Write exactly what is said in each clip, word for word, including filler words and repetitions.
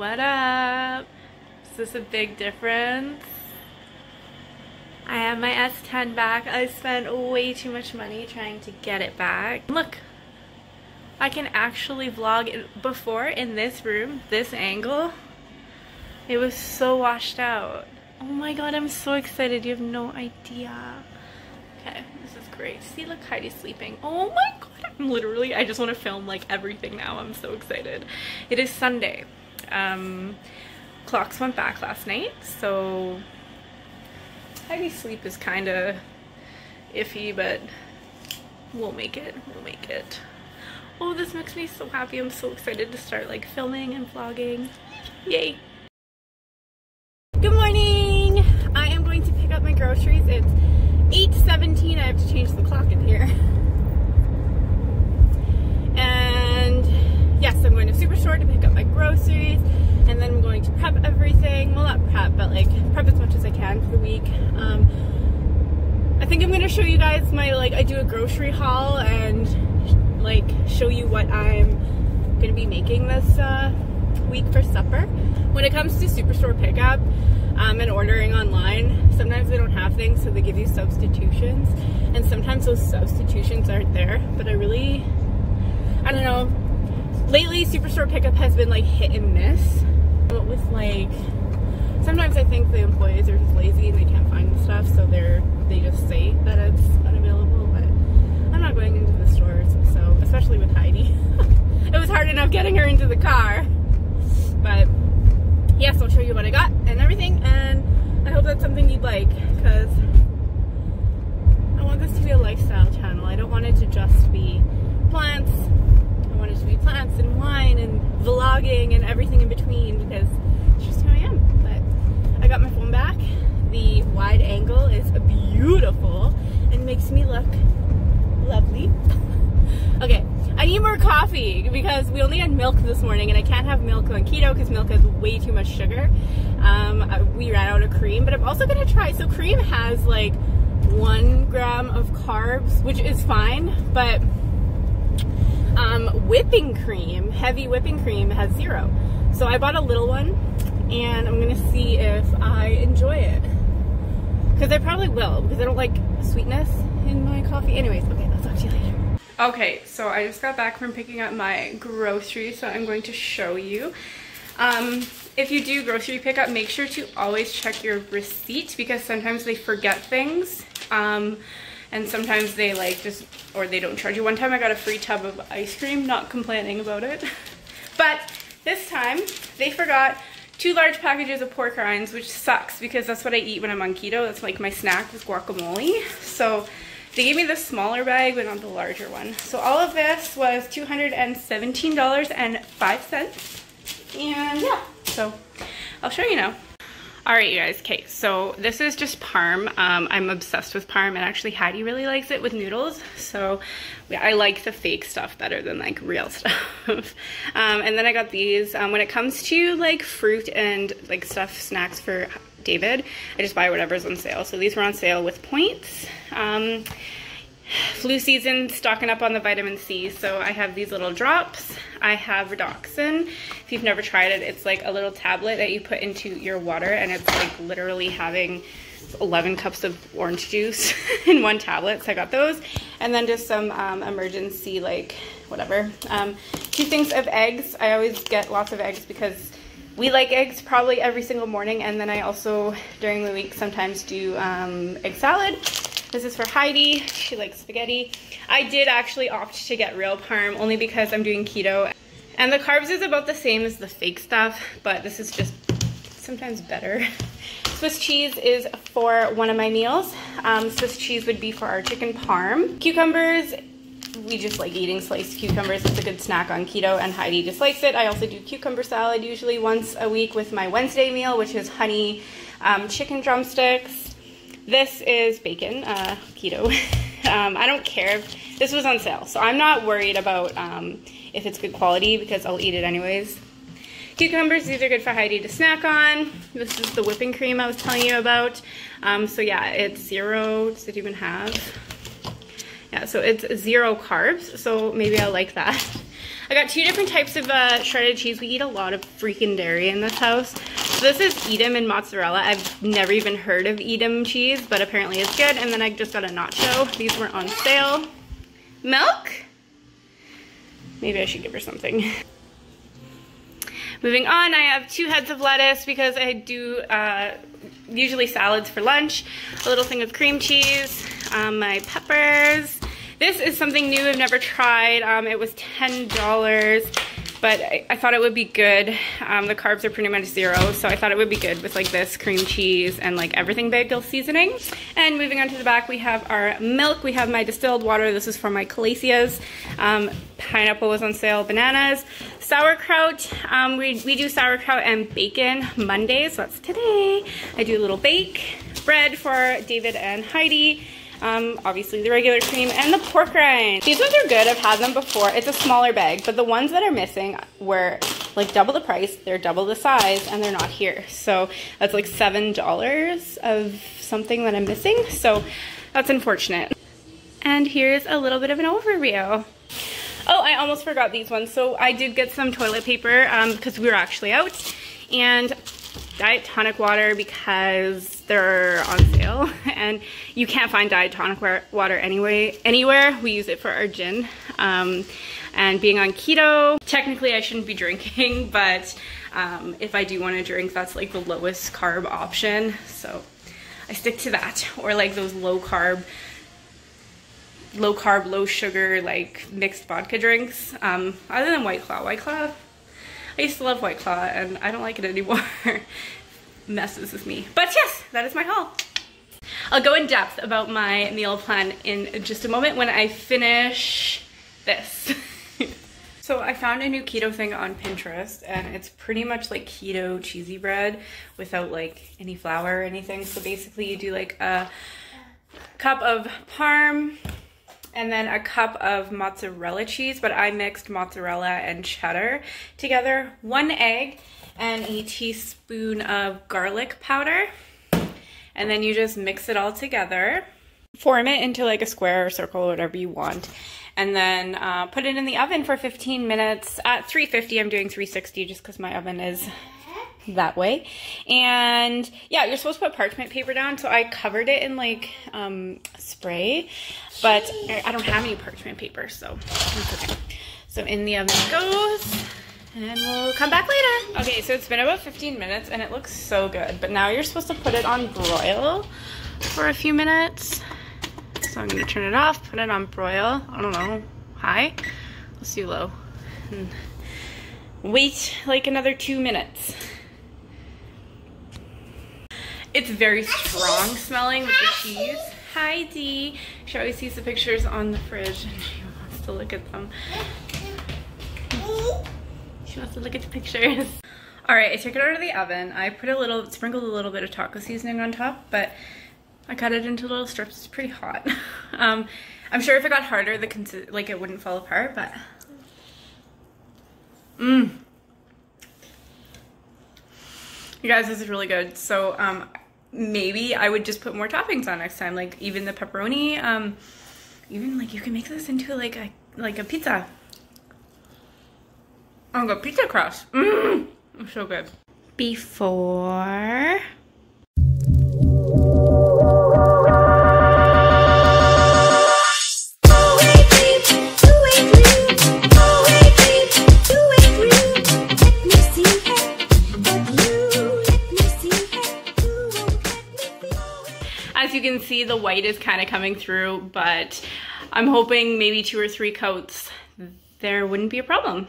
What up? Is this a big difference? I have my S ten back. I spent way too much money trying to get it back. Look, I can actually vlog it. Before, in this room, this angle, it was so washed out. Oh my god, I'm so excited. You have no idea. Okay, this is great. See, look, Heidi's sleeping. Oh my god, I'm literally, I just want to film like everything now. I'm so excited. It is Sunday. Um, clocks went back last night, so Heidi's sleep is kind of iffy, but we'll make it. We'll make it. Oh, this makes me so happy. I'm so excited to start like filming and vlogging. Yay! Good morning! I am going to pick up my groceries. It's eight seventeen. I have to change the clock in here. And yes, I'm going to Superstore to pick up my groceries, and then I'm going to prep everything. Well, not prep, but like prep as much as I can for the week. Um, I think I'm going to show you guys my, like, I do a grocery haul and like show you what I'm going to be making this uh, week for supper. When it comes to Superstore pickup um, and ordering online, sometimes they don't have things, so they give you substitutions, and sometimes those substitutions aren't there. But I really, I don't know, lately Superstore pickup has been like hit and miss. But with like, sometimes I think the employees are just lazy and they can't find the stuff, so they're, they just say that it's unavailable. But I'm not going into the stores, so, especially with Heidi. It was hard enough getting her into the car. But yes, I'll show you what I got and everything, and I hope that's something you'd like, because I want this to be a lifestyle channel. I don't want it to just be plants. I want it to be plants and wine and vlogging and everything in between, because it's just who I am. But I got my phone back. The wide angle is beautiful and makes me look lovely. Okay, I need more coffee because we only had milk this morning, and I can't have milk on keto because milk has way too much sugar. Um, we ran out of cream, but I'm also going to try. So cream has like one gram of carbs, which is fine, but um, whipping cream, heavy whipping cream, has zero. So I bought a little one, and I'm going to see if I enjoy it, because I probably will, because I don't like sweetness in my coffee. Anyways, okay, I'll talk to you later. Okay, so I just got back from picking up my groceries, so I'm going to show you. Um, if you do grocery pickup, make sure to always check your receipt, because sometimes they forget things, um, and sometimes they like just, or they don't charge you. One time I got a free tub of ice cream, not complaining about it. But this time, they forgot two large packages of pork rinds, which sucks, because that's what I eat when I'm on keto. That's like my snack, is guacamole. So they gave me the smaller bag, but not the larger one. So all of this was two hundred seventeen dollars and five cents. And yeah, so I'll show you now. All right, you guys. Okay, so this is just parm. Um, I'm obsessed with parm, and actually Heidi really likes it with noodles. So yeah, I like the fake stuff better than like real stuff. um, and then I got these. Um, when it comes to like fruit and like stuff, snacks for David, I just buy whatever's on sale. So these were on sale with points. Um, flu season, stocking up on the vitamin C. So I have these little drops. I have Redoxon. If you've never tried it, it's like a little tablet that you put into your water, and it's like literally having eleven cups of orange juice in one tablet. So I got those. And then just some um, emergency, like whatever. Um, two things of eggs. I always get lots of eggs because we like eggs probably every single morning, and then I also, during the week, sometimes do um, egg salad. This is for Heidi. She likes spaghetti. I did actually opt to get real parm, only because I'm doing keto. And the carbs is about the same as the fake stuff, but this is just sometimes better. Swiss cheese is for one of my meals. Um, Swiss cheese would be for our chicken parm. Cucumbers. We just like eating sliced cucumbers. It's a good snack on keto, and Heidi just likes it. I also do cucumber salad usually once a week with my Wednesday meal, which is honey um, chicken drumsticks. This is bacon, uh, keto. um, I don't care if this was on sale, so I'm not worried about um, if it's good quality, because I'll eat it anyways. Cucumbers, these are good for Heidi to snack on. This is the whipping cream I was telling you about. Um, so yeah, it's zero. Does it even have? Yeah, so it's zero carbs, so maybe I like that. I got two different types of uh, shredded cheese. We eat a lot of freaking dairy in this house. So this is Edam and mozzarella. I've never even heard of Edam cheese, but apparently it's good. And then I just got a nacho. These were on sale. Milk? Maybe I should give her something. Moving on, I have two heads of lettuce because I do uh, usually salads for lunch, a little thing of cream cheese, um, my peppers. This is something new I've never tried. Um, it was ten dollars, but I, I thought it would be good. Um, the carbs are pretty much zero, so I thought it would be good with like this cream cheese and like everything bagel seasoning. And moving on to the back, we have our milk. We have my distilled water. This is for my calacias. Um, pineapple was on sale, bananas. Sauerkraut, um, we, we do sauerkraut and bacon Mondays, so that's today. I do a little bake, bread for David and Heidi, um, obviously the regular cream, and the pork rind. These ones are good, I've had them before. It's a smaller bag, but the ones that are missing were like double the price, they're double the size, and they're not here. So that's like seven dollars of something that I'm missing, so that's unfortunate. And here's a little bit of an overview. Oh, I almost forgot these ones. So I did get some toilet paper um, because we were actually out, and diet tonic water because they're on sale and you can't find diet tonic water anyway, anywhere. We use it for our gin, um, and being on keto, technically I shouldn't be drinking, but um, if I do want to drink, that's like the lowest carb option. So I stick to that, or like those low carb low carb, low sugar, like mixed vodka drinks, um, other than White Claw. White Claw, I used to love White Claw and I don't like it anymore. Messes with me. But yes, that is my haul. I'll go in depth about my meal plan in just a moment when I finish this. So I found a new keto thing on Pinterest, and it's pretty much like keto cheesy bread without like any flour or anything. So basically you do like a cup of parm, and then a cup of mozzarella cheese, but I mixed mozzarella and cheddar together, one egg, and a teaspoon of garlic powder. And then you just mix it all together, form it into like a square or circle, or whatever you want, and then uh, put it in the oven for fifteen minutes at three fifty. I'm doing three sixty just because my oven is that way. And yeah, you're supposed to put parchment paper down, so I covered it in like um spray, but I don't have any parchment paper, so that's okay. So in the oven it goes, and we'll come back later. Okay, so it's been about fifteen minutes and it looks so good, but now you're supposed to put it on broil for a few minutes. So I'm gonna turn it off, put it on broil, I don't know, high, let's do low, and wait like another two minutes. It's very strong smelling with the cheese. Hi, Dee. She always sees the pictures on the fridge and she wants to look at them. She wants to look at the pictures. All right, I took it out of the oven. I put a little, sprinkled a little bit of taco seasoning on top, but I cut it into little strips. It's pretty hot. Um, I'm sure if it got harder, the consi- like it wouldn't fall apart, but. Mmm. You guys, this is really good. So, um, maybe I would just put more toppings on next time, like even the pepperoni, um, even like you can make this into like a, like a pizza. Oh, the pizza crust. Mmm, it's so good. Before. You can see the white is kind of coming through, but I'm hoping maybe two or three coats there wouldn't be a problem.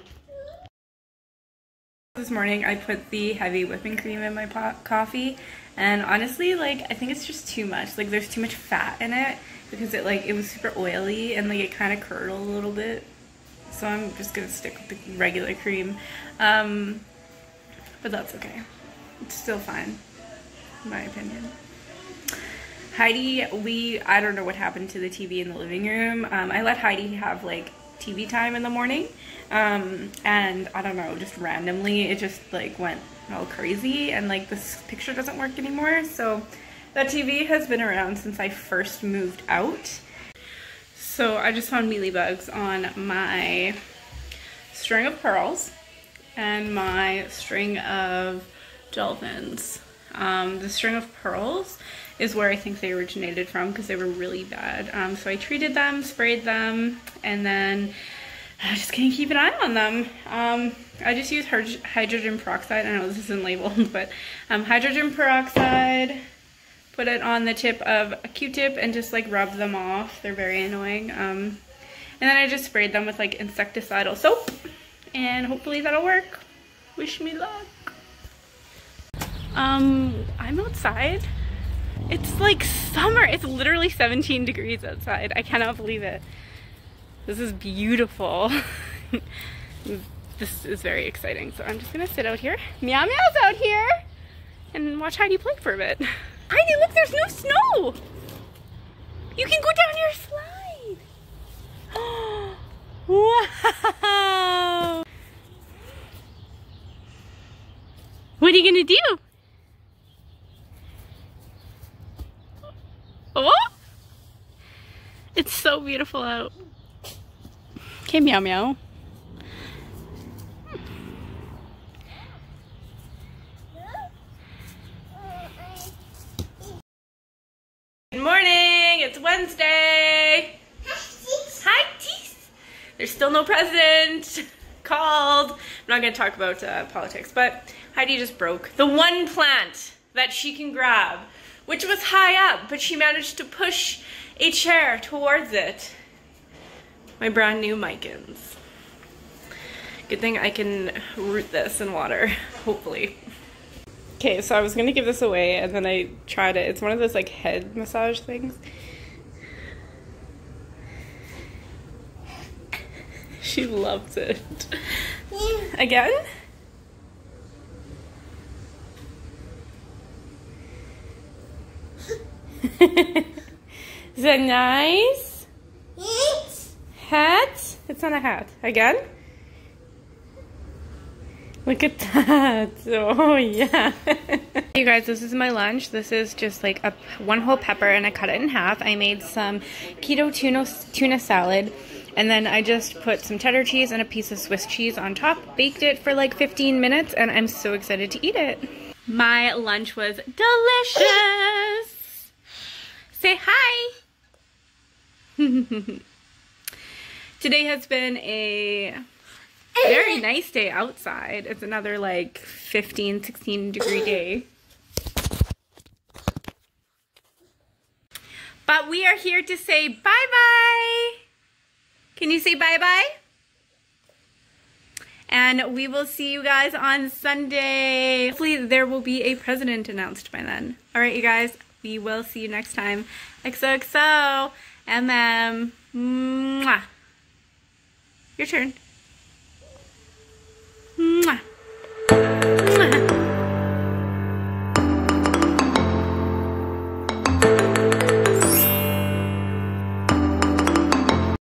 This morning I put the heavy whipping cream in my pot coffee, and honestly, like, I think it's just too much. Like, there's too much fat in it because it like it was super oily and like it kind of curdled a little bit, so I'm just gonna stick with the regular cream, um, but that's okay, it's still fine in my opinion. Heidi, we, I don't know what happened to the T V in the living room. Um, I let Heidi have like T V time in the morning, um, and I don't know, just randomly it just like went all crazy, and like this picture doesn't work anymore. So that T V has been around since I first moved out. So I just found mealybugs on my string of pearls and my string of gel pens. Um, the string of pearls is where I think they originated from because they were really bad. Um, so I treated them, sprayed them, and then I just can't keep an eye on them. Um, I just use hydrogen peroxide. I know this isn't labeled, but um, hydrogen peroxide, put it on the tip of a Q-tip and just like rub them off. They're very annoying. Um, and then I just sprayed them with like insecticidal soap, and hopefully that'll work. Wish me luck. Um, I'm outside. It's like summer. It's literally seventeen degrees outside. I cannot believe it. This is beautiful. This is very exciting. So I'm just gonna sit out here. Meow Meow's out here and watch Heidi play for a bit. Heidi, look, there's no snow. You can go down your slide. Wow. What are you gonna do? Oh, it's so beautiful out. Okay, Meow Meow. Good morning, it's Wednesday. Hi, Tees. There's still no president called. I'm not gonna talk about uh, politics, but Heidi just broke the one plant that she can grab, which was high up, but she managed to push a chair towards it. My brand new micans. Good thing I can root this in water, hopefully. Okay, so I was gonna give this away and then I tried it. It's one of those like head massage things. She loves it. Again? Is that nice? It's hat? It's not a hat. Again? Look at that. Oh yeah. You guys, this is my lunch. This is just like a one whole pepper and I cut it in half. I made some keto tuna, tuna salad, and then I just put some cheddar cheese and a piece of Swiss cheese on top. Baked it for like fifteen minutes and I'm so excited to eat it. My lunch was delicious. Say hi! Today has been a very nice day outside. It's another like fifteen, sixteen degree day. But we are here to say bye-bye. Can you say bye-bye? And we will see you guys on Sunday. Hopefully there will be a president announced by then. All right, you guys. We will see you next time. X O X O, M M, mwah. Your turn. Mwah.